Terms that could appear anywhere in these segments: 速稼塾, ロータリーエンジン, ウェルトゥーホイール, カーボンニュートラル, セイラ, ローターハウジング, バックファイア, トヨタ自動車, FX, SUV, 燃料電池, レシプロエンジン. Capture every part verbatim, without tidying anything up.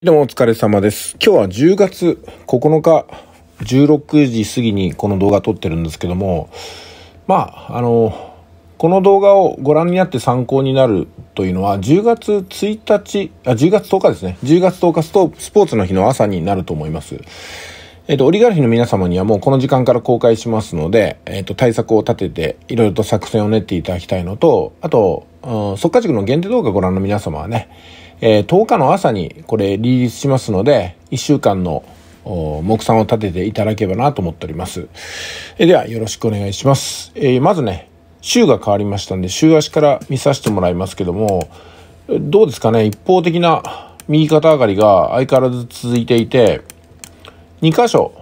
どうもお疲れ様です。今日はじゅうがつここのかじゅうろくじ過ぎにこの動画撮ってるんですけども、まあ、あの、この動画をご覧になって参考になるというのはじゅうがつついたち、あ、じゅうがつとおかですね。じゅうがつとおかスト、スポーツの日の朝になると思います。えっと、オリガルヒの皆様にはもうこの時間から公開しますので、えっと、対策を立てて、いろいろと作戦を練っていただきたいのと、あと、うん、速稼塾の限定動画をご覧の皆様はね、えー、とおかの朝にこれリリースしますので、いっしゅうかんの目算を立てていただければなと思っております。えー、では、よろしくお願いします。えー、まずね、週が変わりましたんで、週足から見させてもらいますけども、どうですかね、一方的な右肩上がりが相変わらず続いていて、にかしょ、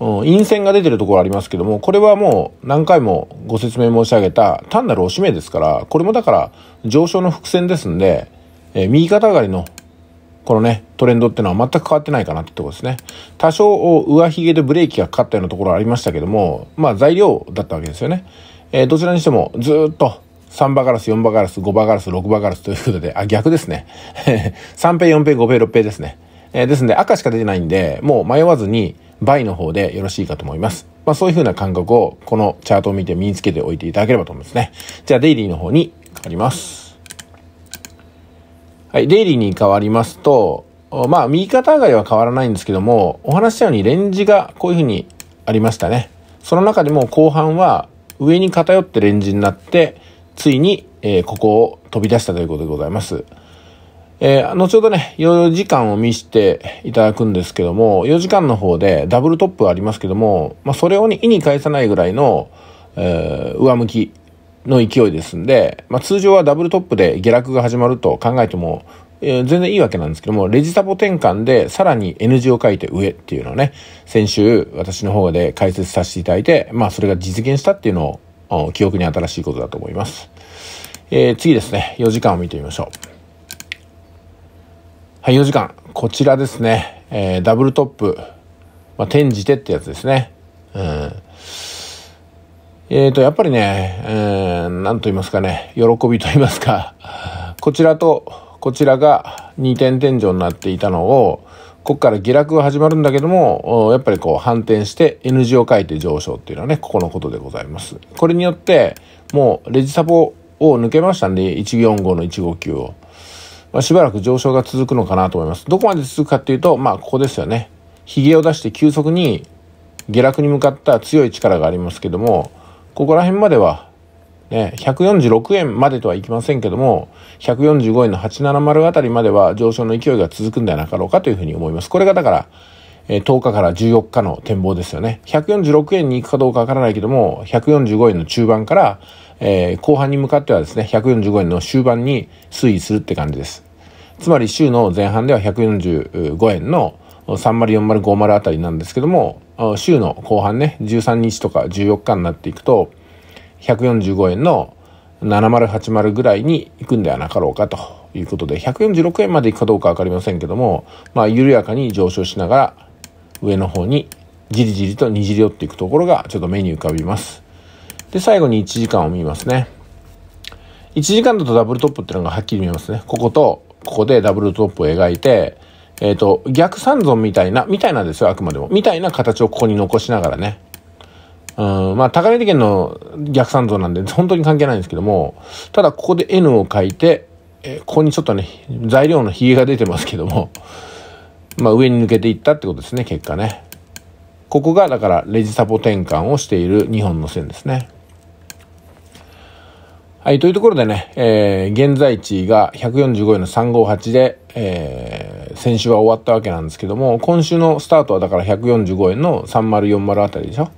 うん、陰線が出てるところありますけども、これはもう何回もご説明申し上げた単なる押し目ですから、これもだから上昇の伏線ですんで、えー、右肩上がりのこのね、トレンドってのは全く変わってないかなってところですね。多少上髭でブレーキがかかったようなところありましたけども、まあ材料だったわけですよね。えー、どちらにしてもずっとさんばガラス、よんばガラス、ごばガラス、ろくばガラスということで、あ、逆ですね。さんぺい、よんぺい、ごぺい、ろっぺいですね。えー、ですんで赤しか出てないんで、もう迷わずに倍の方でよろしいかと思います。まあそういう風な感覚をこのチャートを見て身につけておいていただければと思いますね。じゃあデイリーの方に変わります。はい、デイリーに変わりますと、まあ右肩上がりは変わらないんですけども、お話したようにレンジがこういう風にありましたね。その中でも後半は上に偏ってレンジになって、ついにここを飛び出したということでございます。えー、後ほどね、よじかんを見せていただくんですけども、よじかんの方でダブルトップはありますけども、まあ、それを意に介さないぐらいの、えー、上向きの勢いですんで、まあ、通常はダブルトップで下落が始まると考えても、えー、全然いいわけなんですけども、レジサポ転換でさらに N 字を書いて上っていうのをね、先週私の方で解説させていただいて、まあ、それが実現したっていうのを記憶に新しいことだと思います。えー、次ですね、よじかんを見てみましょう。はい、よじかん。こちらですね。えー、ダブルトップ。まあ、転じてってやつですね。うん。えーと、やっぱりね、えー、なんと言いますかね、喜びと言いますか、こちらとこちらがにてんてんじょうになっていたのを、ここから下落が始まるんだけども、やっぱりこう反転して N 字を書いて上昇っていうのはね、ここのことでございます。これによって、もうレジサポを抜けましたんで、いちよんごのいちごきゅうを。まあしばらく上昇が続くのかなと思います。どこまで続くかっていうと、まあここですよね。髭を出して急速に下落に向かった強い力がありますけども、ここら辺までは、ね、ひゃくよんじゅうろくえんまでとはいきませんけども、ひゃくよんじゅうごえんのはちななまるあたりまでは上昇の勢いが続くんではなかろうかというふうに思います。これがだから、とおかからじゅうよっかの展望ですよね。ひゃくよんじゅうろくえんに行くかどうかわからないけども、ひゃくよんじゅうごえんの中盤から、えー、後半に向かってはですね、ひゃくよんじゅうごえんの終盤に推移するって感じです。つまり週の前半ではひゃくよんじゅうごえんのさんじゅう、よんじゅう、ごじゅうあたりなんですけども、週の後半ね、じゅうさんにちとかじゅうよっかになっていくと、ひゃくよんじゅうごえんのななじゅう、はちじゅうぐらいに行くんではなかろうかということで、ひゃくよんじゅうろくえんまで行くかどうかわかりませんけども、まあ緩やかに上昇しながら、上の方にじりじりとにじり寄っていくところがちょっと目に浮かびます。で、最後にいちじかんを見ますね。いちじかんだとダブルトップっていうのがはっきり見えますね。ここと、ここでダブルトップを描いて、えっと、逆三尊みたいな、みたいなんですよ、あくまでも。みたいな形をここに残しながらね。うん、まあ、高値でけんの逆三尊なんで、本当に関係ないんですけども、ただここで N を書いて、えー、ここにちょっとね、材料のヒゲが出てますけども、まあ、上に抜けていったってことですね、結果ね。ここが、だから、レジサポ転換をしているにほんの線ですね。はい、というところでね、えー、現在地がひゃくよんじゅうごえんのさんびゃくごじゅうはちで、えー、先週は終わったわけなんですけども、今週のスタートはだからひゃくよんじゅうごえんのさんじゅう、よんじゅうあたりでしょ。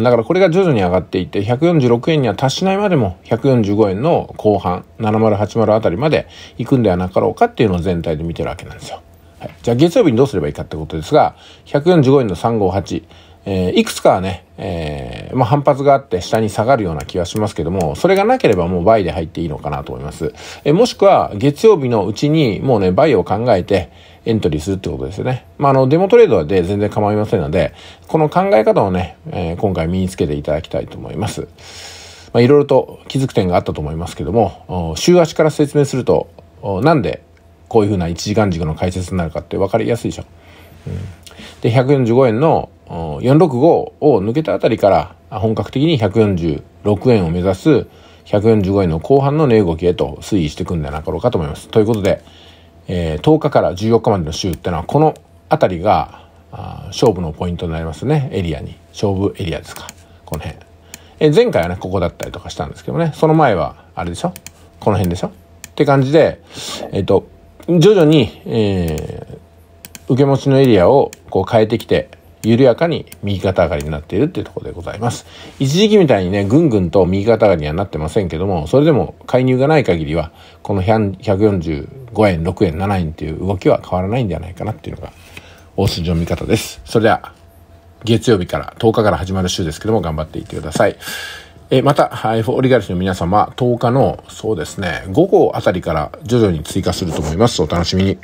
だからこれが徐々に上がっていって、ひゃくよんじゅうろくえんには達しないまでも、ひゃくよんじゅうごえんのこうはん、ななじゅう、はちじゅうあたりまで行くんではなかろうかっていうのを全体で見てるわけなんですよ。はい、じゃあ月曜日にどうすればいいかってことですが、ひゃくよんじゅうごえんのさんびゃくごじゅうはち、えー、いくつかはね、えー、まあ反発があって下に下がるような気はしますけども、それがなければもう倍で入っていいのかなと思います。えー、もしくは月曜日のうちにもうね、倍を考えてエントリーするってことですよね。まああの、デモトレードで全然構いませんので、この考え方をね、えー、今回身につけていただきたいと思います。まあいろいろと気づく点があったと思いますけども、週足から説明すると、なんで、こういうふうないちじかん軸の解説になるかって分かりやすいでしょ、うん、でひゃくよんじゅうごえんのよんろくごを抜けたあたりから本格的にひゃくよんじゅうろくえんを目指すひゃくよんじゅうごえんの後半の値動きへと推移していくんじゃなかろうかと思います。ということで、えー、とおかからじゅうよっかまでの週ってのはこのあたりが勝負のポイントになりますね。エリアに勝負エリアですか、この辺、えー、前回はねここだったりとかしたんですけどね、その前はあれでしょ、この辺でしょって感じで、えっと徐々に、えー、受け持ちのエリアをこう変えてきて緩やかに右肩上がりになっているっていうところでございます。一時期みたいにねぐんぐんと右肩上がりにはなってませんけども、それでも介入がない限りはこのひゃくよんじゅうごえんろくえんななえんっていう動きは変わらないんではないかなっていうのが大筋の見方です。それでは月曜日からとおかから始まる週ですけども頑張っていってください。えまた、エフオー 折り返しの皆様、とおかの、そうですね、午後あたりから徐々に追加すると思います。お楽しみに。